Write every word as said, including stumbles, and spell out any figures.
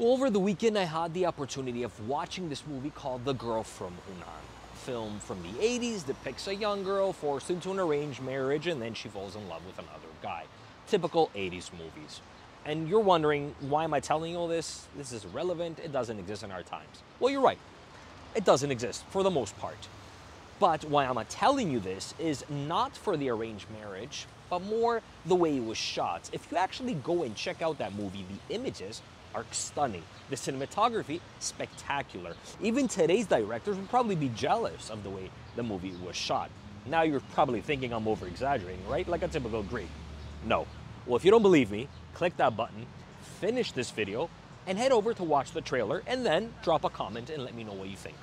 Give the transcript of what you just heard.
Well, over the weekend, I had the opportunity of watching this movie called The Girl from Hunan. A film from the eighties depicts a young girl forced into an arranged marriage and then she falls in love with another guy. Typical eighties movies. And you're wondering, why am I telling you all this? This is irrelevant. It doesn't exist in our times. Well, you're right. It doesn't exist for the most part. But why I'm telling you this is not for the arranged marriage, but more the way it was shot. If you actually go and check out that movie, the images are stunning. The cinematography, spectacular. Even today's directors would probably be jealous of the way the movie was shot. Now you're probably thinking I'm over-exaggerating, right? Like a typical Greek. No. Well, if you don't believe me, click that button, finish this video, and head over to watch the trailer, and then drop a comment and let me know what you think.